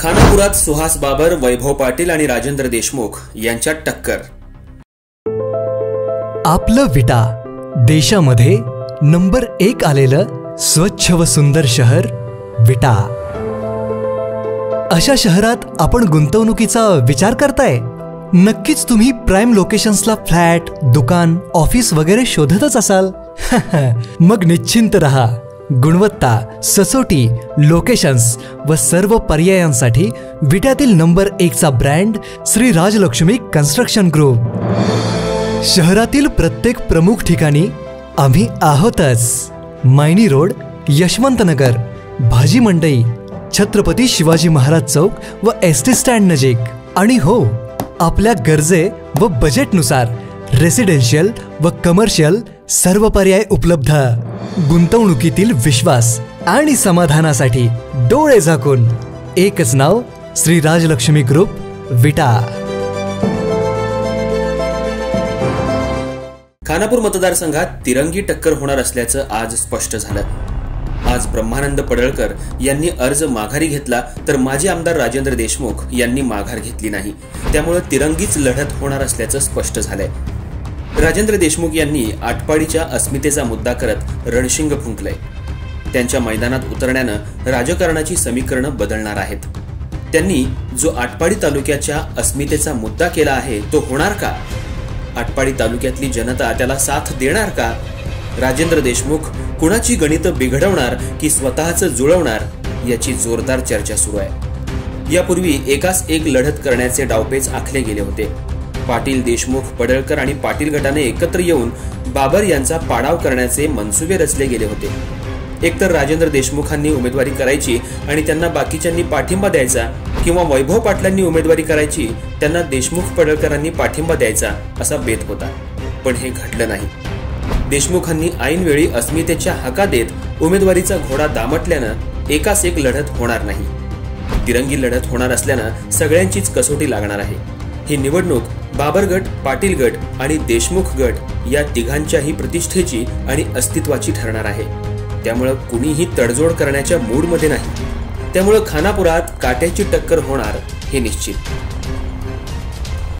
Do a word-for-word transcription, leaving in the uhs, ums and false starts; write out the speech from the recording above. खानापुरात सुहास बाबर, वैभव पाटील आणि राजेंद्र देशमुख यांच्यात टक्कर। आपलं विटा, देशामध्ये नंबर एक आलेलं स्वच्छ व सुंदर शहर विटा। अशा शहरात आपण गुंतवणुकीचा विचार करताय? नक्कीच तुम्ही प्राइम लोकेशन्सला फ्लॅट, दुकान, ऑफिस वगैरे शोधतच असाल। मग निश्चिंत रहा, गुणवत्ता, ससोटी, लोकेशन्स व सर्व पर्यायांसाठी विट्यातील नंबर एकचा brand Shri Rajalakshmi construction group. शहरातील प्रत्येक प्रमुख ठिकाणी आम्ही आहोतच। मायनी रोड, यशवंतनगर, भाजी मंडई, छत्रपती शिवाजी महाराज चौक व एस टी स्टँड नजीक। आणि हो, आपल्या गरजे व बजेटनुसार रेसिडेन्शियल व कमर्शियल सर्व पर्याय उपलब्ध। गुंतवणुकीतील विश्वास आणि समाधानासाठी डोळे झाकून एकच नाव, श्री राजलक्ष्मी ग्रुप विटा। खानापूर मतदारसंघात तिरंगी टक्कर होणार असल्याचं आज स्पष्ट झालं। आज ब्रह्मानंद पडळकर यांनी अर्ज माघारी घेतला, तर माजी आमदार राजेंद्र देशमुख यांनी माघार घेतली नाही, त्यामुळे तिरंगीच लढत होणार असल्याचं स्पष्ट झालंय। राजेंद्र देशमुख यांनी आटपाडीच्या अस्मितेचा मुद्दा करत रणशिंग फुंकले। त्यांच्या मैदानात उतरण्यानं राजकारणाची समीकरणं बदलणार आहेत। त्यांनी जो आटपाडी तालुक्याच्या अस्मितेचा मुद्दा केला आहे तो होणार का? आटपाडी तालुक्यातली जनता त्याला साथ देणार का? राजेंद्र देशमुख कुणाची गणितं बिघडवणार की स्वतःचं जुळवणार याची जोरदार चर्चा सुरू आहे। यापूर्वी एकास एक लढत करण्याचे डावपेच आखले गेले होते। पाटील, देशमुख, पडळकर आणि पाटील गटाने एकत्र येऊन बाबर यांचा पाडाव करण्याचे मनसुबे रचले गेले होते। एकतर राजेंद्र देशमुखांनी उमेदवारी करायची आणि त्यांना बाकीच्यांनी पाठिंबा द्यायचा, किंवा वैभव पाटलांनी उमेदवारी करायची, त्यांना देशमुख पडळकरांनी पाठिंबा द्यायचा असा बेत होता। पण हे घडलं नाही। देशमुखांनी ऐनवेळी अस्मितेच्या हाका देत उमेदवारीचा घोडा दामटल्यानं एकास एक लढत होणार नाही। तिरंगी लढत होणार असल्यानं सगळ्यांचीच कसोटी लागणार आहे। ही निवडणूक बाबर गट, पाटील गट आणि देशमुख गट या तिघांच्याही प्रतिष्ठेची आणि अस्तित्वाची ठरणार आहे। त्यामुळे कुणीही तडजोड करण्याच्या मूडमध्ये नाही। त्यामुळे खानापुरात काट्याची टक्कर होणार हे निश्चित।